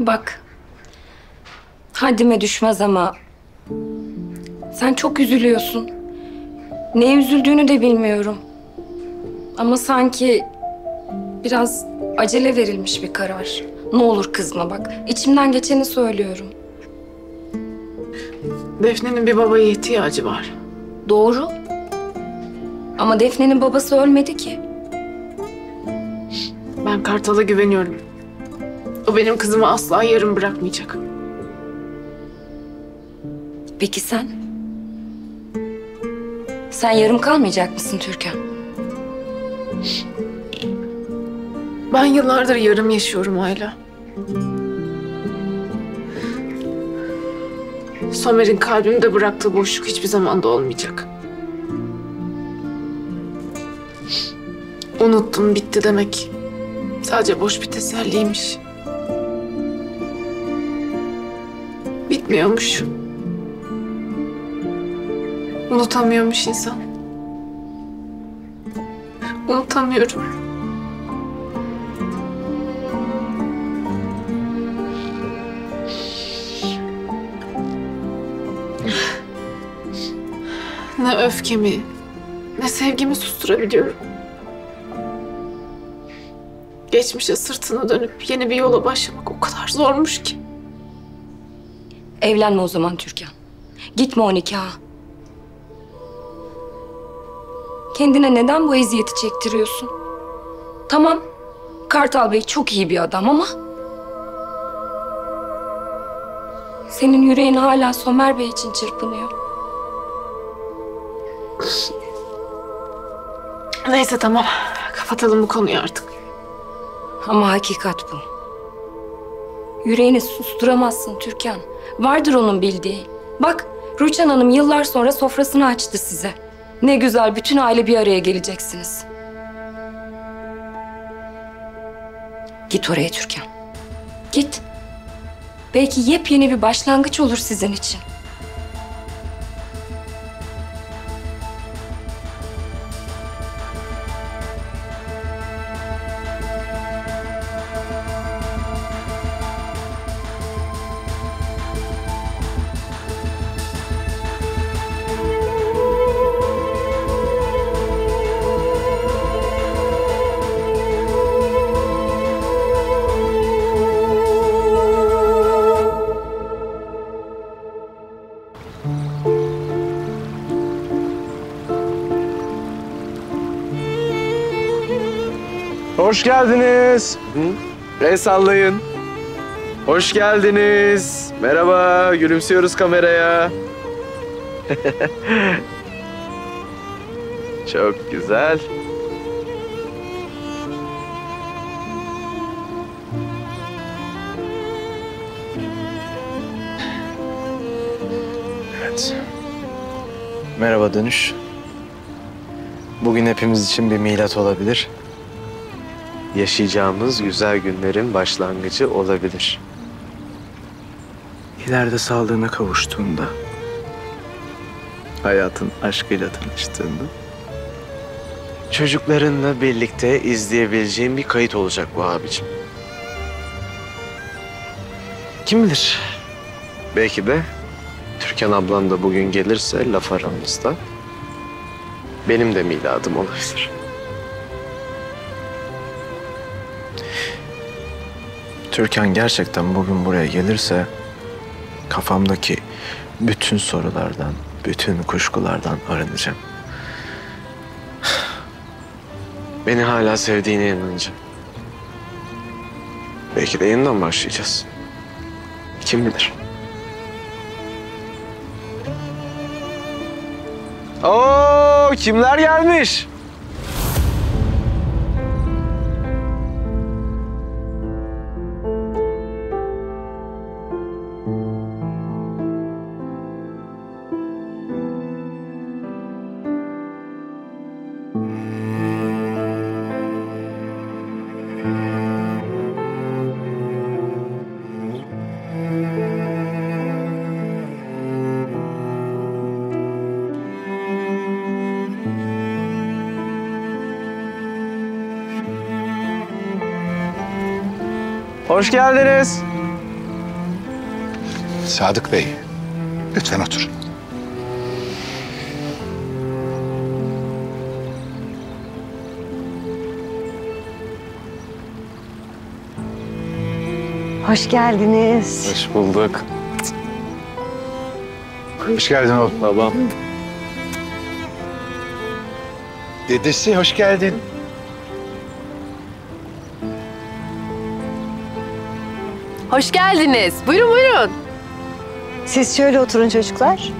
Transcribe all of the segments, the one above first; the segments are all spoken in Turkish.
Bak, haddime düşmez ama sen çok üzülüyorsun. Neye üzüldüğünü de bilmiyorum. Ama sanki biraz acele verilmiş bir karar. Ne olur kızma bak, içimden geçeni söylüyorum. Defne'nin bir babaya ihtiyacı var. Doğru. Ama Defne'nin babası ölmedi ki. Ben Kartal'a güveniyorum. O benim kızımı asla yarım bırakmayacak. Peki sen? Sen yarım kalmayacak mısın Türkan? Ben yıllardır yarım yaşıyorum Ayla. Somer'in kalbimde bıraktığı boşluk hiçbir zaman da olmayacak. Unuttum bitti demek sadece boş bir teselliymiş. Bitmiyormuş. Unutamıyormuş insan. Unutamıyorum. Ne öfkemi, ne sevgimi susturabiliyorum. Geçmişe sırtını dönüp yeni bir yola başlamak o kadar zormuş ki. Evlenme o zaman Türkan. Gitme o nikaha. Kendine neden bu eziyeti çektiriyorsun? Tamam, Kartal Bey çok iyi bir adam ama... senin yüreğin hala Somer Bey için çırpınıyor. Neyse tamam, kapatalım bu konuyu artık. Ama hakikat bu. Yüreğini susturamazsın Türkan. Vardır onun bildiği. Bak, Rüçhan Hanım yıllar sonra sofrasını açtı size. Ne güzel, bütün aile bir araya geleceksiniz. Git oraya Türkan. Git. Belki yepyeni bir başlangıç olur sizin için. Hoş geldiniz. El sallayın. Hoş geldiniz. Merhaba. Gülümsüyoruz kameraya. Çok güzel. Evet. Merhaba dönüş. Bugün hepimiz için bir milat olabilir. Yaşayacağımız güzel günlerin başlangıcı olabilir. İleride sağlığına kavuştuğunda, hayatın aşkıyla tanıştığında, çocuklarınla birlikte izleyebileceğin bir kayıt olacak bu abicim. Kim bilir? Belki de Türkan ablan da bugün gelirse laf aramızda benim de miladım olabilir. Türkan gerçekten bugün buraya gelirse kafamdaki bütün sorulardan, bütün kuşkulardan arınacağım. Beni hala sevdiğine inanacağım. Belki de yeniden başlayacağız. Kim bilir? Oo, kimler gelmiş? Hoş geldiniz. Sadık Bey, lütfen oturun. Hoş geldiniz. Hoş bulduk. Hoş geldin oğlum. Babam. Dedesi, hoş geldin. Hoş geldiniz. Buyurun, buyurun. Siz şöyle oturun çocuklar.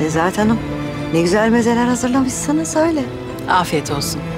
Nezahat Hanım, ne güzel mezeler hazırlamışsınız öyle. Afiyet olsun.